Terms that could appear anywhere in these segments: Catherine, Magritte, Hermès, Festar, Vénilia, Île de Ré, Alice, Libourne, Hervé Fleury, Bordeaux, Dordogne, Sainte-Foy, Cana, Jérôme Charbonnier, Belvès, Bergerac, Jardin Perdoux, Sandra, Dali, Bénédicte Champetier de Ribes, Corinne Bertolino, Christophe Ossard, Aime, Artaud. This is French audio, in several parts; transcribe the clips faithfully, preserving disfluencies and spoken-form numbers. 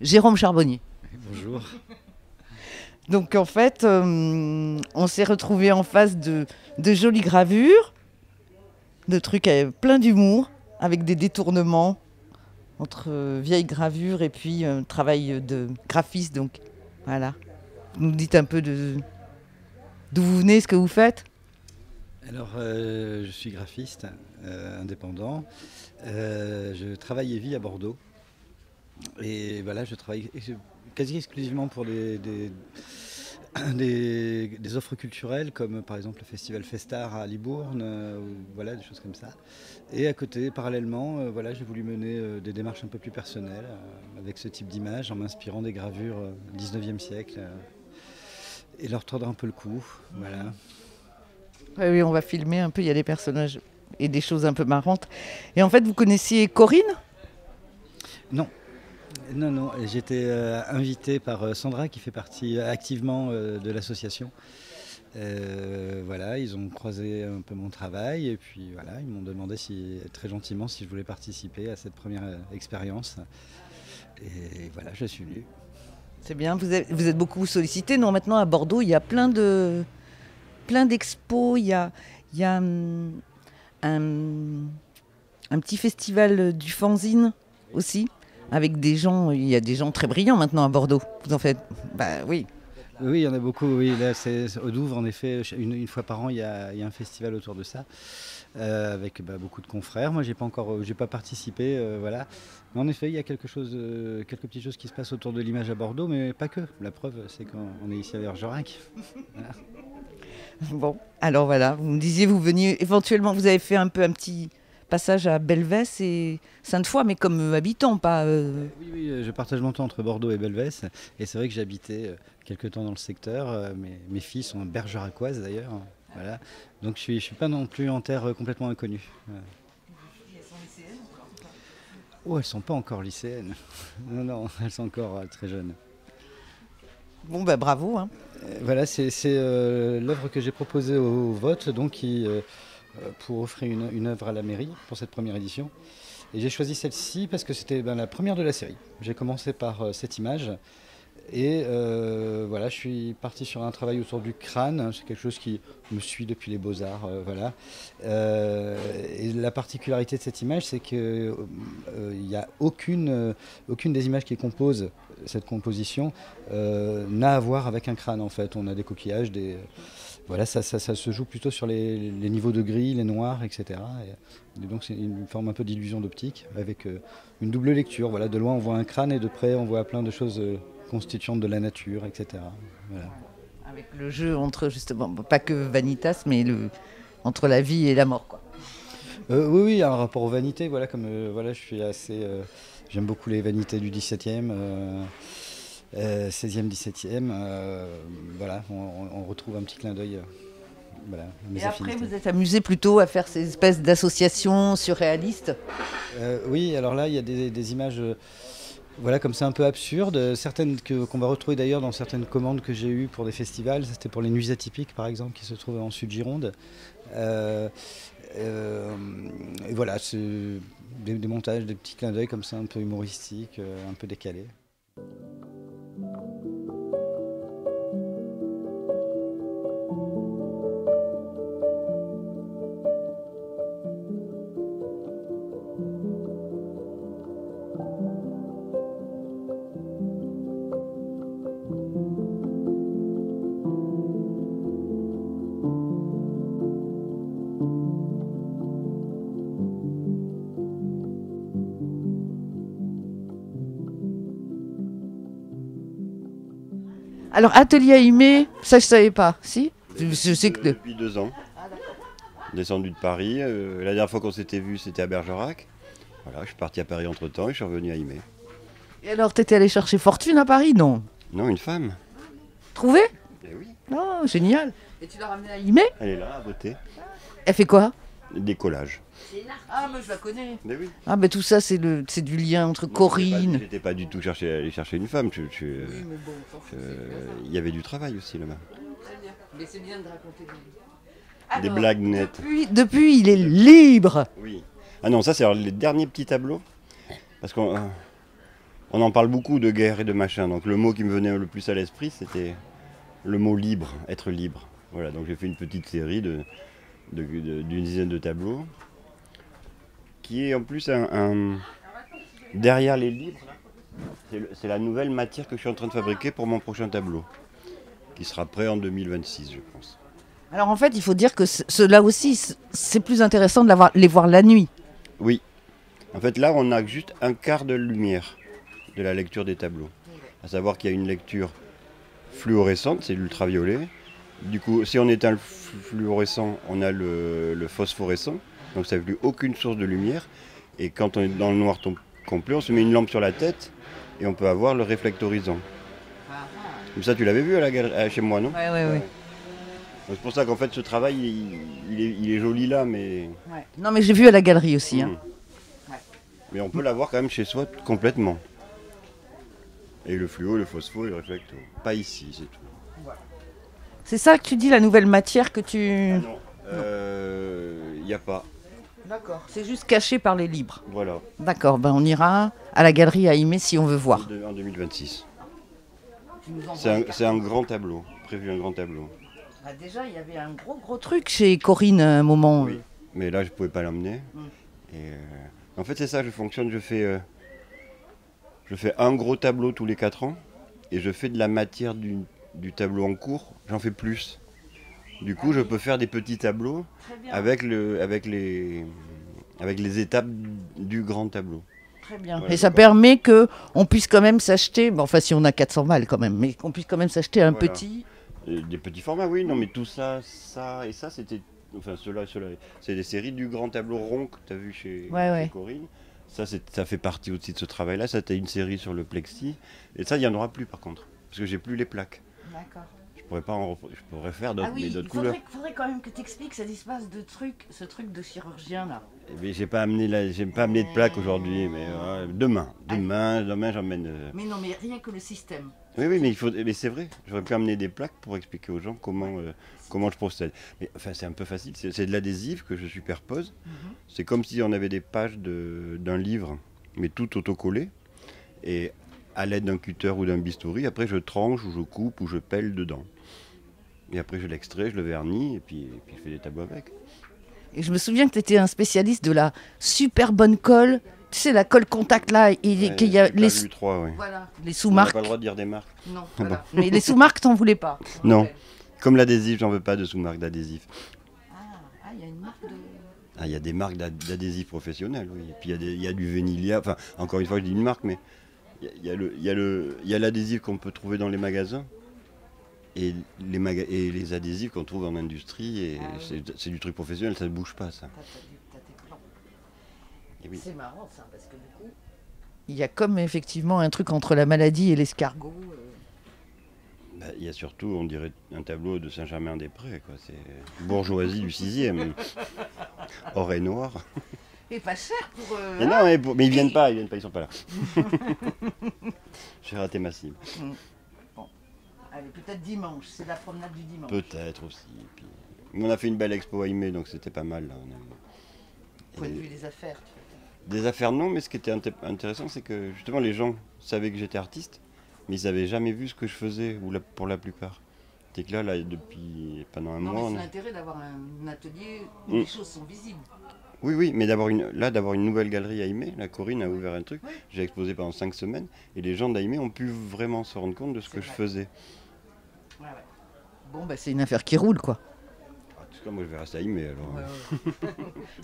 Jérôme Charbonnier. Bonjour. Donc en fait, euh, on s'est retrouvés en face de, de jolies gravures, de trucs avec plein d'humour, avec des détournements entre euh, vieilles gravures et puis euh, travail de graphiste. Donc voilà. Vous nous dites un peu de d'où vous venez, ce que vous faites. Alors euh, je suis graphiste euh, indépendant. Euh, je travaille et vis à Bordeaux. Et voilà, je travaille quasi exclusivement pour des, des, des, des offres culturelles, comme par exemple le festival Festar à Libourne, euh, voilà, des choses comme ça. Et à côté, parallèlement, euh, voilà, j'ai voulu mener euh, des démarches un peu plus personnelles, euh, avec ce type d'images, en m'inspirant des gravures euh, du dix-neuvième siècle, euh, et leur tordre un peu le cou, voilà. Oui, oui, on va filmer un peu, il y a des personnages et des choses un peu marrantes. Et en fait, vous connaissiez Corinne ? Non. Non, non, j'étais euh, invité par euh, Sandra qui fait partie euh, activement euh, de l'association. Euh, voilà, ils ont croisé un peu mon travail et puis voilà, ils m'ont demandé si, très gentiment si je voulais participer à cette première euh, expérience. Et, et voilà, je suis venu. C'est bien, vous êtes, vous êtes beaucoup sollicité. Non, maintenant à Bordeaux, il y a plein de plein d'expos, il y a, il y a hum, un, un petit festival du fanzine aussi. Avec des gens, il y a des gens très brillants maintenant à Bordeaux. Vous en faites ? Bah oui. Oui, il y en a beaucoup. Oui, là, c'est au Douvres, en effet, une, une fois par an, il y, a, il y a un festival autour de ça, euh, avec bah, beaucoup de confrères. Moi, j'ai pas encore, j'ai pas participé, euh, voilà. Mais en effet, il y a quelque chose, euh, quelques petites choses qui se passent autour de l'image à Bordeaux, mais pas que. La preuve, c'est qu'on est ici à Bergerac. Voilà. Bon, alors voilà. Vous me disiez, vous veniez éventuellement, vous avez fait un peu un petit passage à Belvès et Sainte-Foy, mais comme habitant, pas... Euh... Oui, oui, je partage mon temps entre Bordeaux et Belvès. Et c'est vrai que j'habitais quelques temps dans le secteur. Mes, mes filles sont bergeracoises, d'ailleurs. Voilà. Donc, je ne suis, je suis pas non plus en terre complètement inconnue. Elles sont lycéennes encore ? Oh, elles ne sont pas encore lycéennes. Non, non, elles sont encore très jeunes. Bon, bah bravo. Hein. Voilà, c'est euh, l'œuvre que j'ai proposée au, au vote, donc qui... Euh, pour offrir une, une œuvre à la mairie pour cette première édition. Et j'ai choisi celle-ci parce que c'était ben, la première de la série. J'ai commencé par euh, cette image et euh, voilà, je suis parti sur un travail autour du crâne. C'est quelque chose qui me suit depuis les Beaux-Arts. Euh, voilà. Euh, et la particularité de cette image, c'est qu'il euh, n'y a aucune, euh, aucune des images qui composent cette composition euh, n'a à voir avec un crâne en fait. On a des coquillages, des... Voilà, ça, ça, ça se joue plutôt sur les, les niveaux de gris, les noirs, et cetera. Et donc c'est une forme un peu d'illusion d'optique avec euh, une double lecture. Voilà, de loin on voit un crâne et de près on voit plein de choses euh, constituantes de la nature, et cetera. Voilà. Avec le jeu entre justement, pas que Vanitas, mais le, entre la vie et la mort, quoi. Euh, oui, oui, un rapport aux vanités. Voilà, comme euh, voilà, je suis assez, euh, j'aime beaucoup les vanités du dix-septième. Euh, Euh, seizième, dix-septième, euh, voilà, on, on retrouve un petit clin d'œil. Euh, voilà, et après, affinités. Vous êtes amusé plutôt à faire ces espèces d'associations surréalistes euh, Oui, alors là, il y a des, des images, euh, voilà, comme ça, un peu absurdes, certaines que, qu'on va retrouver d'ailleurs dans certaines commandes que j'ai eues pour des festivals. C'était pour les Nuits Atypiques, par exemple, qui se trouvent en Sud-Gironde. Euh, euh, et voilà, c'est des, des montages, des petits clins d'œil comme ça, un peu humoristiques, euh, un peu décalés. Alors, atelier Aime, ça je ne savais pas, si je, je sais que... Depuis deux ans, descendu de Paris. Euh, la dernière fois qu'on s'était vu, c'était à Bergerac. Voilà, je suis parti à Paris entre-temps et je suis revenu à Aime. Et alors, tu étais allé chercher fortune à Paris, non? Non, une femme. Trouvée? Eh oui. Non, oh, génial. Et tu l'as ramenée à Aime? Elle est là, à beauté. Elle fait quoi? Des collages. Ah, mais je la connais. Mais oui. Ah, mais tout ça, c'est du lien entre non, Corinne. Je n'étais pas, pas du tout cherché à aller chercher une femme. Je, je, oui, mais bon, euh, il y avait du travail aussi là-bas. Mais c'est bien de raconter des blagues. Des blagues nettes. Depuis, depuis, il est libre. Oui. Ah non, ça c'est les derniers petits tableaux. Parce qu'on euh, on en parle beaucoup de guerre et de machin. Donc le mot qui me venait le plus à l'esprit, c'était le mot libre, être libre. Voilà, donc j'ai fait une petite série de, de, de, d'une dizaine de tableaux. Qui est en plus un... un derrière les livres, c'est la nouvelle matière que je suis en train de fabriquer pour mon prochain tableau. Qui sera prêt en deux mille vingt-six, je pense. Alors en fait, il faut dire que cela aussi, c'est plus intéressant de les voir la nuit. Oui. En fait, là, on a juste un quart de lumière de la lecture des tableaux. À savoir qu'il y a une lecture fluorescente, c'est l'ultraviolet. Du coup, si on éteint le fluorescent, on a le, le phosphorescent. Donc ça n'a plus aucune source de lumière. Et quand on est dans le noir complet, on se met une lampe sur la tête et on peut avoir le réflectorisant. Comme ça, tu l'avais vu à la, à, chez moi, non? Oui, oui, oui. C'est pour ça qu'en fait, ce travail, il, il, est, il est joli là, mais... Ouais. Non, mais j'ai vu à la galerie aussi. Hein. Mmh. Ouais. Mais on peut l'avoir quand même chez soi complètement. Et le fluo, le phospho et le réflecto. Pas ici, c'est tout. Voilà. C'est ça que tu dis, la nouvelle matière que tu... Ah non, il euh, n'y a pas. D'accord. C'est juste caché par les libres. Voilà. D'accord, ben on ira à la galerie à Aime si on veut voir. En deux mille vingt-six. C'est un, un grand tableau, prévu un grand tableau. Ah déjà, il y avait un gros gros truc chez Corinne à un moment. Oui, mais là je ne pouvais pas l'emmener. Mm. Euh, en fait c'est ça, je fonctionne, je fais, euh, je fais un gros tableau tous les quatre ans et je fais de la matière du, du tableau en cours, j'en fais plus. Du coup je peux faire des petits tableaux avec, le, avec, les, avec les étapes du grand tableau. Très bien. Voilà, et ça permet qu'on puisse quand même s'acheter, bon, enfin si on a quatre cents balles quand même, mais qu'on puisse quand même s'acheter un voilà. petit... Des petits formats, oui, non mais tout ça, ça et ça, c'était... Enfin, cela, cela, c'est des séries du grand tableau rond que tu as vu chez, ouais, chez ouais. Corinne. Ça, ça fait partie aussi de ce travail-là. Ça, tu as une série sur le plexi. Et ça, il n'y en aura plus par contre, parce que j'ai plus les plaques. D'accord. Je pourrais, pas en je pourrais faire d'autres ah oui, couleurs. Il faudrait quand même que tu expliques cette espèce de truc, ce truc de chirurgien-là. J'ai pas amené, la, pas amené de plaque aujourd'hui, mais euh, demain, demain, demain j'emmène... Euh... Mais non, mais rien que le système. Oui, oui, mais, il faut, mais c'est vrai, j'aurais pu amener des plaques pour expliquer aux gens comment, euh, comment je procède. Mais enfin, c'est un peu facile, c'est de l'adhésif que je superpose. Mm-hmm. C'est comme si on avait des pages d'un livre, mais tout autocollé. Et à l'aide d'un cutter ou d'un bistouri, après je tranche ou je coupe ou je pèle dedans. Et après je l'extrais, je le vernis et puis, et puis je fais des tableaux avec. Et je me souviens que tu étais un spécialiste de la super bonne colle, tu sais la colle contact là, il ouais, y a les U trois, ouais. Voilà, les sous-marques. On n'a pas le droit de dire des marques. Non, voilà. Bon. Mais les sous-marques t'en voulais pas. Non. Rappelle. Comme l'adhésif, j'en veux pas de sous-marque d'adhésif. Ah, il ah, y a une marque de Ah, il y a des marques d'adhésif professionnels, oui. Et puis il y, y a du Vénilia, enfin encore une fois je dis une marque mais il y a le il y a le il y a l'adhésif qu'on peut trouver dans les magasins. Et les, maga et les adhésifs qu'on trouve en industrie, et ah oui. C'est du truc professionnel, ça ne bouge pas, ça. Oui. C'est marrant, ça, parce que du coup, il y a comme effectivement un truc entre la maladie et l'escargot. Il bah, y a surtout, on dirait, un tableau de Saint-Germain-des-Prés, quoi. C'est bourgeoisie du sixième, or et noir. Et pas cher pour... Euh, mais non, mais, pour, mais ils ne viennent pas, ils viennent pas, ils sont pas là. J'ai raté ma cible. Mm. Peut-être dimanche, c'est la promenade du dimanche. Peut-être aussi. Puis, on a fait une belle expo à Aime, donc c'était pas mal. Là. On a... Point de vue des affaires. Tu des affaires non, mais ce qui était int intéressant, c'est que justement les gens savaient que j'étais artiste, mais ils n'avaient jamais vu ce que je faisais, ou la, pour la plupart. C'est que là, là, depuis pendant un non, mois... Non, mais c'est l'intérêt d'avoir un atelier où mmh. les choses sont visibles. Oui, oui, mais une, là, d'avoir une nouvelle galerie à Aime, la Corinne a ouvert un truc, oui. J'ai exposé pendant cinq semaines, et les gens d'Aimé ont pu vraiment se rendre compte de ce que vrai. je faisais. Ouais, ouais. Bon, bah, c'est une affaire qui roule, quoi. En tout cas, moi, je vais rester à Aime, alors. Ouais, ouais.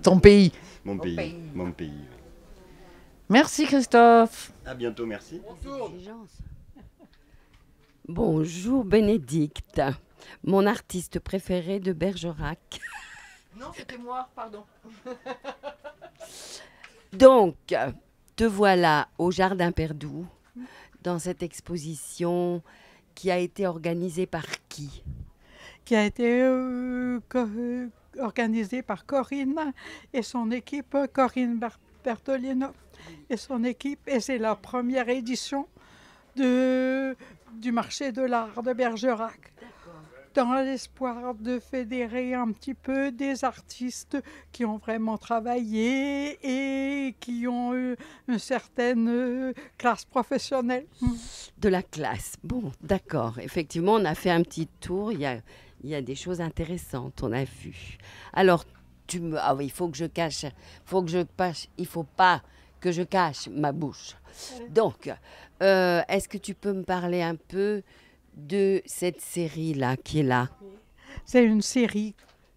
Ton pays. Mon, Mon pays. pays. Mon pays. Merci, Christophe. À bientôt, merci. Bonjour. Bonjour, Bénédicte, mon artiste préféré de Bergerac. Non, c'était moi, pardon. Donc, te voilà au Jardin Perdoux, dans cette exposition... Qui a été organisée par qui? Qui a été euh, euh, organisée par Corinne et son équipe, Corinne Bertolino et son équipe. Et c'est la première édition de, du marché de l'art de Bergerac. dans l'espoir de fédérer un petit peu des artistes qui ont vraiment travaillé et qui ont eu une certaine classe professionnelle. De la classe, bon, d'accord. Effectivement, on a fait un petit tour, il y a, il y a des choses intéressantes, on a vu. Alors, tu me... ah oui, il faut que je cache, faut que je passe, il ne faut pas que je cache ma bouche. Donc, euh, est-ce que tu peux me parler un peu de cette série-là qui est là? C'est une série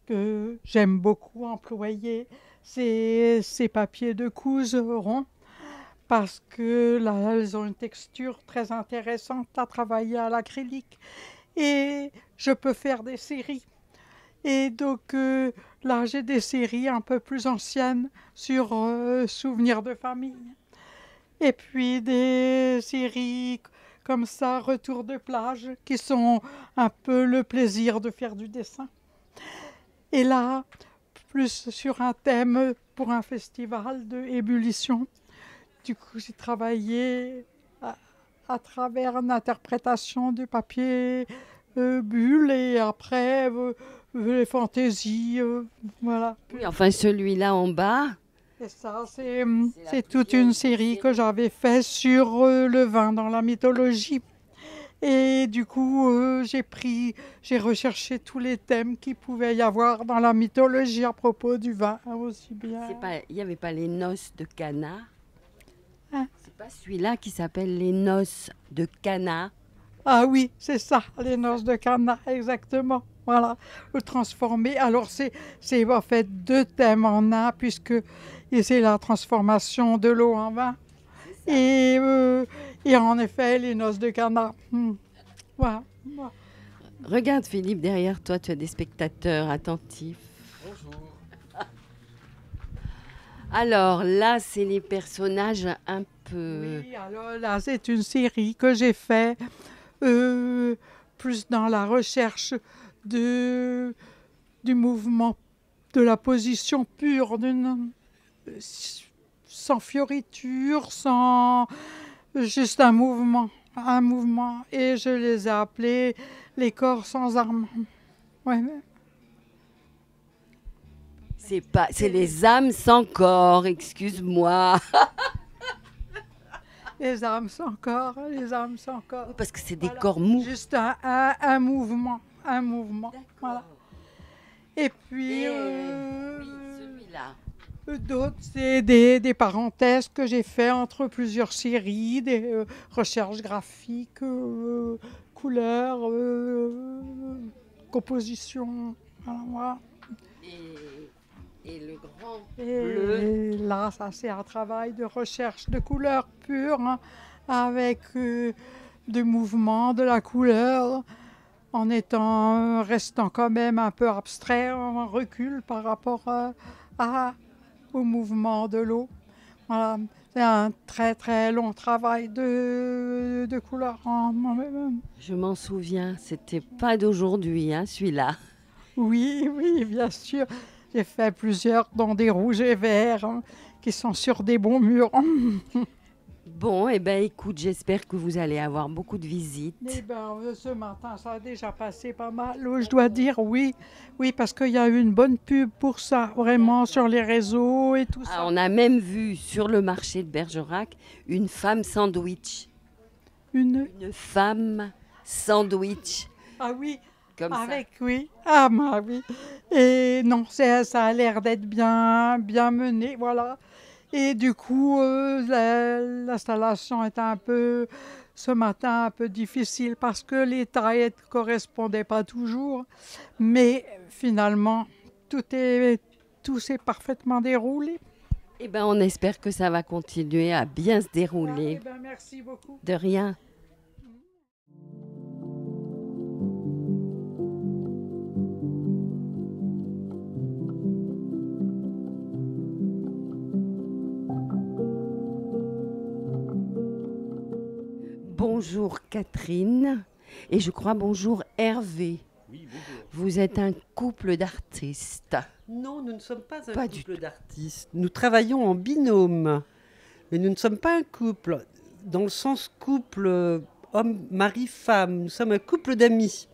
que j'aime beaucoup employer. C'est ces papiers de couses ronds parce que là, elles ont une texture très intéressante à travailler à l'acrylique. Et je peux faire des séries. Et donc euh, là, j'ai des séries un peu plus anciennes sur euh, souvenirs de famille. Et puis des séries comme ça, retour de plage, qui sont un peu le plaisir de faire du dessin. Et là, plus sur un thème pour un festival de ébullition. Du coup, j'ai travaillé à, à travers une interprétation du papier euh, bulle et après euh, les fantaisies, euh, voilà. Oui, enfin celui-là en bas. Et ça, c'est toute une série que j'avais faite sur euh, le vin dans la mythologie. Et du coup, euh, j'ai pris, j'ai recherché tous les thèmes qu'il pouvait y avoir dans la mythologie à propos du vin, hein, aussi bien. Il n'y avait pas les noces de Cana? Hein? C'est pas celui-là qui s'appelle les noces de Cana? Ah oui, c'est ça, les noces de Cana, exactement. Voilà, le transformer. Alors, c'est en fait deux thèmes en un, puisque c'est la transformation de l'eau en vin. Et, euh, et en effet, les noces de Cana. Hmm. Voilà. Regarde, Philippe, derrière toi, tu as des spectateurs attentifs. Bonjour. Alors, là, c'est les personnages un peu... Oui, alors là, c'est une série que j'ai faite euh, plus dans la recherche... De, du mouvement, de la position pure, d'une, sans fioriture, sans juste un mouvement, un mouvement. Et je les ai appelés les corps sans armes. Ouais. C'est pas, c'est les âmes sans corps, excuse-moi. Les âmes sans corps, les âmes sans corps. Oui, parce que c'est des voilà. Corps mous. Juste un, un, un mouvement. Un mouvement, voilà. Et puis, et, euh, oui, celui-là. D'autres, c'est des, des parenthèses que j'ai fait entre plusieurs séries, des euh, recherches graphiques, euh, couleurs, euh, composition, voilà, voilà. Et, et le grand bleu. Et là, ça, c'est un travail de recherche de couleurs pures, hein, avec euh, du mouvement, de la couleur. En étant, restant quand même un peu abstrait, en recul par rapport à, à, au mouvement de l'eau. Voilà, c'est un très très long travail de, de couleur. Je m'en souviens, c'était pas d'aujourd'hui, hein, celui-là. Oui, oui, bien sûr. J'ai fait plusieurs dans des rouges et verts, hein, qui sont sur des bons murs. Bon, eh ben, écoute, j'espère que vous allez avoir beaucoup de visites. Eh ben, ce matin, ça a déjà passé pas mal. Je dois dire oui, oui, parce qu'il y a eu une bonne pub pour ça, vraiment, sur les réseaux et tout ça. Ah, on a même vu sur le marché de Bergerac une femme sandwich. Une, une femme sandwich. Ah oui. Comme Avec ça. Oui, ah bah oui. Et non, ça a l'air d'être bien, bien mené, voilà. Et du coup, euh, l'installation était un peu, ce matin, un peu difficile parce que les tailles ne correspondaient pas toujours. Mais finalement, tout est, tout s'est parfaitement déroulé. Eh bien, on espère que ça va continuer à bien se dérouler. Ah, eh ben, merci beaucoup. De rien. Bonjour Catherine et je crois bonjour Hervé. Oui, bonjour. Vous êtes un couple d'artistes. Non, nous ne sommes pas un pas couple d'artistes. Nous travaillons en binôme, mais nous ne sommes pas un couple dans le sens couple homme, mari, femme. Nous sommes un couple d'amis.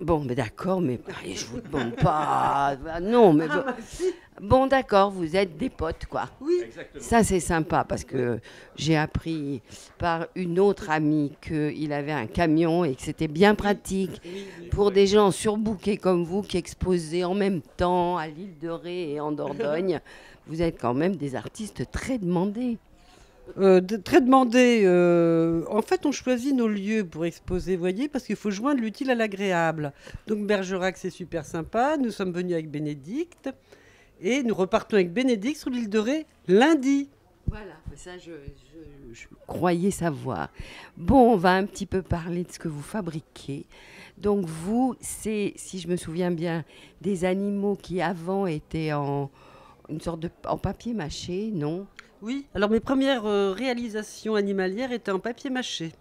Bon, mais d'accord, mais allez, je vous demande pas. Non, mais bon, bon d'accord, vous êtes des potes, quoi. Oui, exactement. Ça, c'est sympa, parce que j'ai appris par une autre amie qu'il avait un camion et que c'était bien pratique pour des gens surbookés comme vous qui exposaient en même temps à l'Île de Ré et en Dordogne. Vous êtes quand même des artistes très demandés. Euh, de, très demandé. Euh, en fait, on choisit nos lieux pour exposer, voyez, parce qu'il faut joindre l'utile à l'agréable. Donc Bergerac, c'est super sympa. Nous sommes venus avec Bénédicte et nous repartons avec Bénédicte sur l'Île de Ré lundi. Voilà, ça je, je, je croyais savoir. Bon, on va un petit peu parler de ce que vous fabriquez. Donc vous, c'est, si je me souviens bien, des animaux qui avant étaient en une sorte de en papier mâché, non ? Oui, alors mes premières euh, réalisations animalières étaient en papier mâché.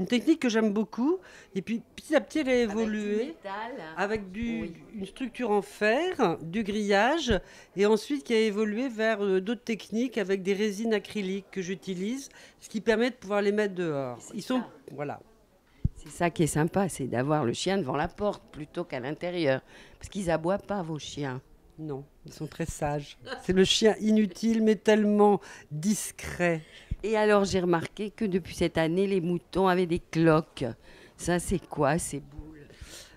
Une technique que j'aime beaucoup. Et puis petit à petit, elle a évolué avec, du métal, avec du, oui. une structure en fer, du grillage, et ensuite qui a évolué vers euh, d'autres techniques avec des résines acryliques que j'utilise, ce qui permet de pouvoir les mettre dehors. Ils sont, voilà. C'est ça qui est sympa, c'est d'avoir le chien devant la porte plutôt qu'à l'intérieur, parce qu'ils aboient pas, vos chiens. Non, ils sont très sages. C'est le chien inutile, mais tellement discret. Et alors, j'ai remarqué que depuis cette année, les moutons avaient des cloques. Ça, c'est quoi, ces boules?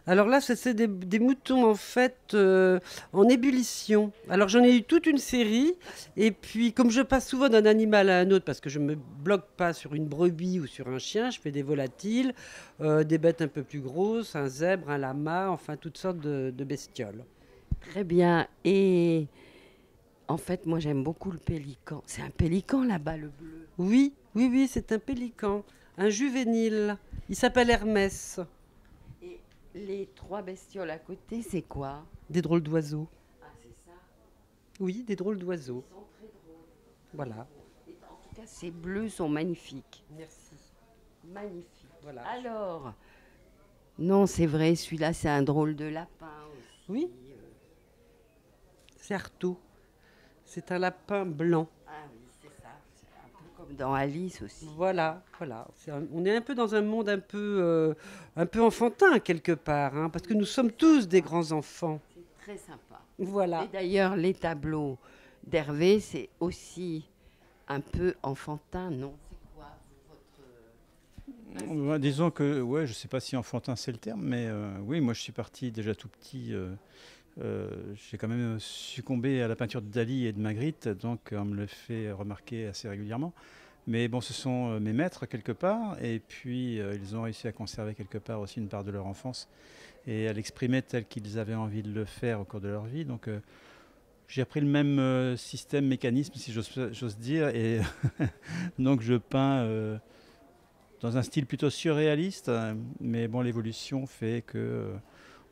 Alors là, c'est des, des moutons, en fait, euh, en ébullition. Alors, j'en ai eu toute une série. Et puis, comme je passe souvent d'un animal à un autre, parce que je ne me bloque pas sur une brebis ou sur un chien, je fais des volatiles, euh, des bêtes un peu plus grosses, un zèbre, un lama, enfin, toutes sortes de, de bestioles. Très bien. Et en fait, moi, j'aime beaucoup le pélican. C'est un pélican, là-bas, le bleu. Oui, oui, oui, c'est un pélican. Un juvénile. Il s'appelle Hermès. Et les trois bestioles à côté, c'est quoi? Des drôles d'oiseaux. Ah, c'est ça? Oui, des drôles d'oiseaux. Ils sont très drôles. Voilà. Et en tout cas, ces bleus sont magnifiques. Merci. Magnifiques. Voilà. Alors, non, c'est vrai, celui-là, c'est un drôle de lapin aussi. Oui. C'est Artaud. C'est un lapin blanc. Ah oui, c'est ça. C'est un peu comme dans Alice aussi. Voilà, voilà. Est un, on est un peu dans un monde un peu, euh, un peu enfantin, quelque part, hein, parce que nous sommes tous des grands-enfants. C'est très sympa. Voilà. Et d'ailleurs, les tableaux d'Hervé, c'est aussi un peu enfantin, non? C'est quoi votre... Bah, disons que, ouais, je ne sais pas si enfantin, c'est le terme, mais euh, oui, moi, je suis parti déjà tout petit... Euh, Euh, j'ai quand même succombé à la peinture de Dali et de Magritte, donc on me le fait remarquer assez régulièrement. Mais bon, ce sont mes maîtres quelque part, et puis euh, ils ont réussi à conserver quelque part aussi une part de leur enfance et à l'exprimer tel qu'ils avaient envie de le faire au cours de leur vie. Donc euh, j'ai appris le même euh, système, mécanisme, si j'ose dire, et donc je peins euh, dans un style plutôt surréaliste, mais bon, l'évolution fait que... Euh,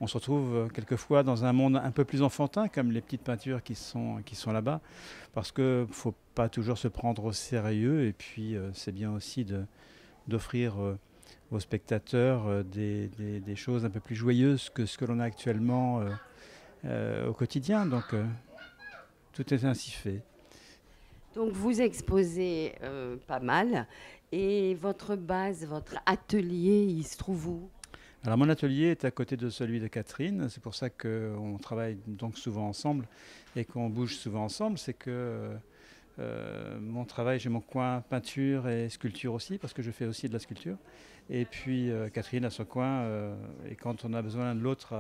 on se retrouve quelquefois dans un monde un peu plus enfantin, comme les petites peintures qui sont, qui sont là-bas, parce qu'il ne faut pas toujours se prendre au sérieux, et puis euh, c'est bien aussi d'offrir euh, aux spectateurs euh, des, des, des choses un peu plus joyeuses que ce que l'on a actuellement euh, euh, au quotidien, donc euh, tout est ainsi fait. Donc vous exposez euh, pas mal, et votre base, votre atelier, il se trouve où ? Alors mon atelier est à côté de celui de Catherine, c'est pour ça qu'on travaille donc souvent ensemble et qu'on bouge souvent ensemble, c'est que euh, mon travail, j'ai mon coin peinture et sculpture aussi, parce que je fais aussi de la sculpture, et puis euh, Catherine a son coin, euh, et quand on a besoin l'un de l'autre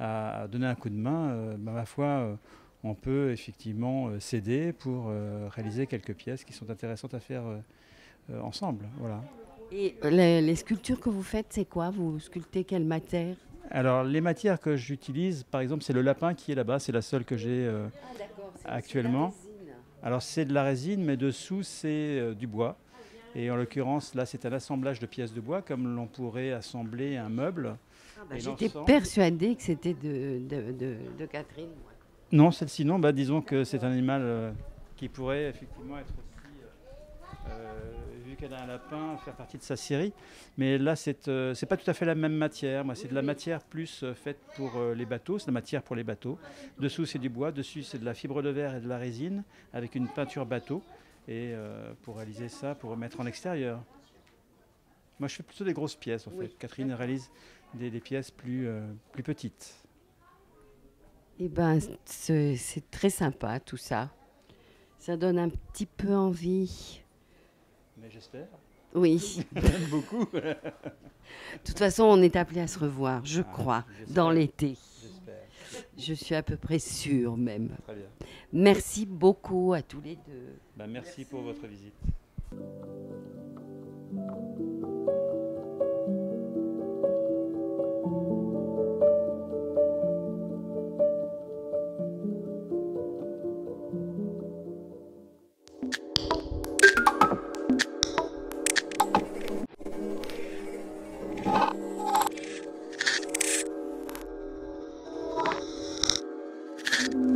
à, à donner un coup de main, euh, bah, ma foi, euh, on peut effectivement euh, s'aider pour euh, réaliser quelques pièces qui sont intéressantes à faire euh, euh, ensemble, voilà. Et les, les sculptures que vous faites, c'est quoi? Vous sculptez quelle matière? Alors, les matières que j'utilise, par exemple, c'est le lapin qui est là-bas. C'est la seule que j'ai euh, ah, actuellement. Alors, c'est de la résine, mais dessous, c'est euh, du bois. Et en l'occurrence, là, c'est un assemblage de pièces de bois, comme l'on pourrait assembler un meuble. Ah bah, j'étais persuadée que c'était de, de, de, de Catherine. Non, celle-ci, non. Bah, disons que c'est un animal euh, qui pourrait effectivement être aussi... Euh, euh, qu'elle a un lapin, faire partie de sa série. Mais là, c'est euh, c'est pas tout à fait la même matière. Moi, c'est de la matière plus euh, faite pour euh, les bateaux. C'est de la matière pour les bateaux. Dessous, c'est du bois. Dessus, c'est de la fibre de verre et de la résine avec une peinture bateau. Et euh, pour réaliser ça, pour mettre en extérieur. Moi, je fais plutôt des grosses pièces, en oui. fait. Catherine réalise des, des pièces plus, euh, plus petites. Eh bien, c'est très sympa, tout ça. Ça donne un petit peu envie. Mais j'espère. Oui. Beaucoup. De toute façon, on est appelé à se revoir, je ah, crois, dans l'été. Je suis à peu près sûre, même. Très bien. Merci beaucoup à tous les deux. Ben, merci, merci pour votre visite. Thank you.